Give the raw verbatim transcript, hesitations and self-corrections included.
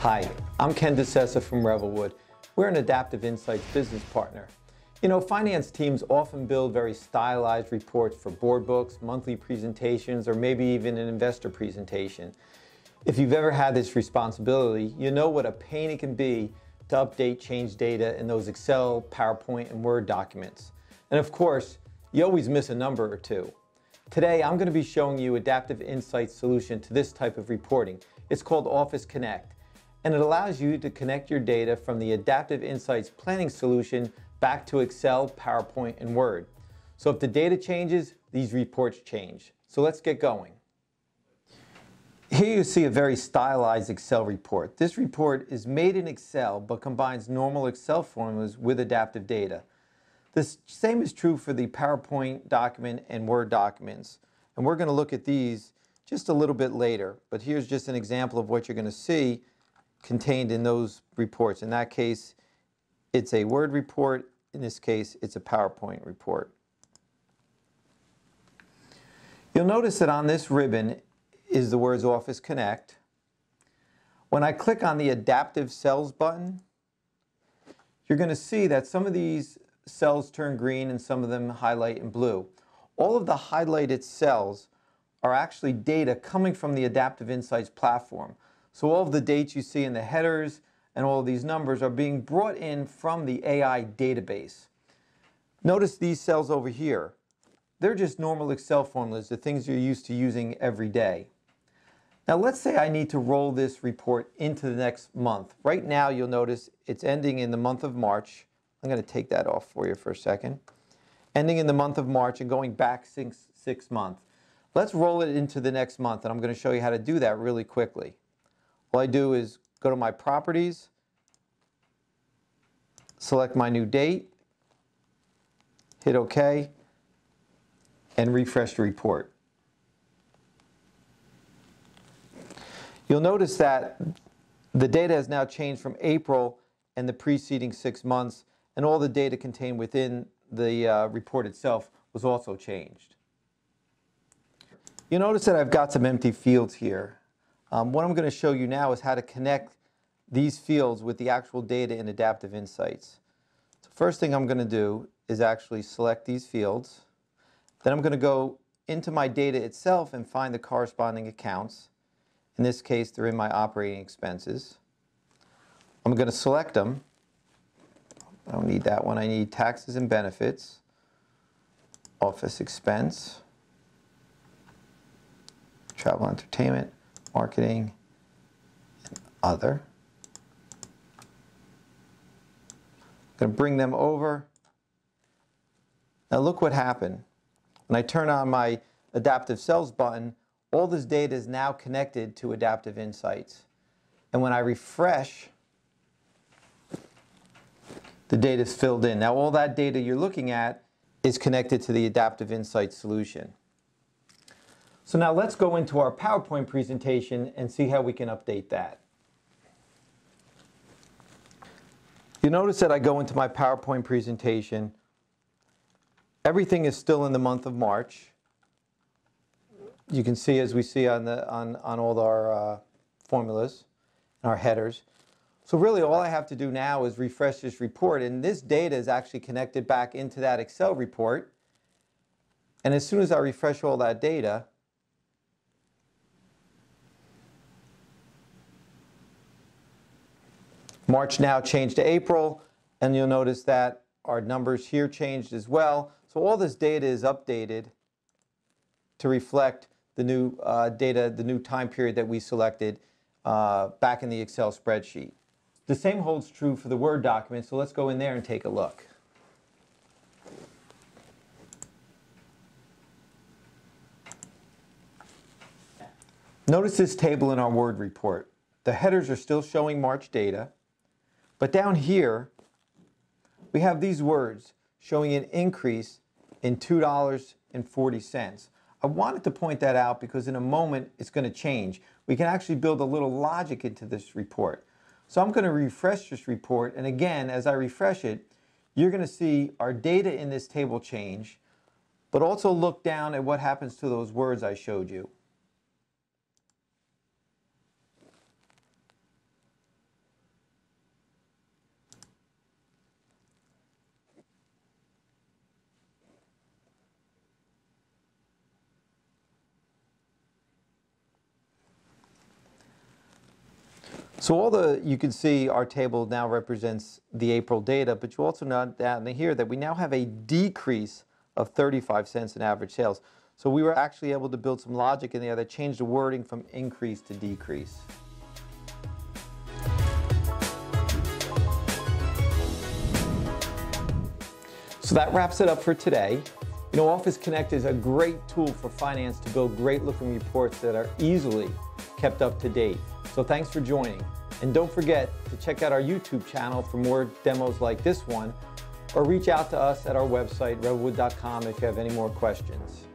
Hi, I'm Ken DiSessa from Revelwood. We're an Adaptive Insights business partner. You know, finance teams often build very stylized reports for board books, monthly presentations, or maybe even an investor presentation. If you've ever had this responsibility, you know what a pain it can be to update change data in those Excel, PowerPoint, and Word documents. And of course, you always miss a number or two. Today, I'm going to be showing you Adaptive Insights' solution to this type of reporting. It's called Office Connect, and it allows you to connect your data from the Adaptive Insights planning solution back to Excel, PowerPoint, and Word. So if the data changes, these reports change. So let's get going. Here you see a very stylized Excel report. This report is made in Excel but combines normal Excel formulas with adaptive data. The same is true for the PowerPoint document and Word documents. And we're going to look at these just a little bit later. But here's just an example of what you're going to see contained in those reports. In that case, it's a Word report. In this case, it's a PowerPoint report. You'll notice that on this ribbon is the words Office Connect. When I click on the Adaptive Cells button, you're going to see that some of these cells turn green and some of them highlight in blue. All of the highlighted cells are actually data coming from the Adaptive Insights platform. So all of the dates you see in the headers and all of these numbers are being brought in from the A I database. Notice these cells over here. They're just normal Excel formulas, the things you're used to using every day. Now let's say I need to roll this report into the next month. Right now you'll notice it's ending in the month of March. I'm going to take that off for you for a second. Ending in the month of March and going back six, six months. Let's roll it into the next month, and I'm going to show you how to do that really quickly. All I do is go to my properties, select my new date, hit OK, and refresh the report. You'll notice that the data has now changed from April and the preceding six months, and all the data contained within the uh, report itself was also changed. You notice that I've got some empty fields here. Um, what I'm going to show you now is how to connect these fields with the actual data in Adaptive Insights. So first thing I'm going to do is actually select these fields. Then I'm going to go into my data itself and find the corresponding accounts. In this case, they're in my operating expenses. I'm going to select them. I don't need that one. I need taxes and benefits, office expense, travel, entertainment, marketing, and other. I'm going to bring them over. Now look what happened. When I turn on my Adaptive Cells button, all this data is now connected to Adaptive Insights. And when I refresh, the data is filled in. Now all that data you're looking at is connected to the Adaptive Insights solution. So now let's go into our PowerPoint presentation and see how we can update that. You notice that I go into my PowerPoint presentation. Everything is still in the month of March. You can see, as we see on, the, on, on all our uh, formulas and our headers. So really all I have to do now is refresh this report, and this data is actually connected back into that Excel report. And as soon as I refresh all that data, March now changed to April, and you'll notice that our numbers here changed as well. So all this data is updated to reflect the new uh, data, the new time period that we selected uh, back in the Excel spreadsheet. The same holds true for the Word document, so let's go in there and take a look. Notice this table in our Word report. The headers are still showing March data, but down here we have these words showing an increase in two dollars and forty cents. I wanted to point that out because in a moment it's going to change. We can actually build a little logic into this report. So I'm going to refresh this report, and again, as I refresh it, you're going to see our data in this table change, but also look down at what happens to those words I showed you. So all the, you can see our table now represents the April data, but you also note down here that we now have a decrease of thirty-five cents in average sales. So we were actually able to build some logic in there that changed the wording from increase to decrease. So that wraps it up for today. You know, Office Connect is a great tool for finance to build great looking reports that are easily kept up to date. So thanks for joining. And don't forget to check out our YouTube channel for more demos like this one, or reach out to us at our website, revelwood dot com, if you have any more questions.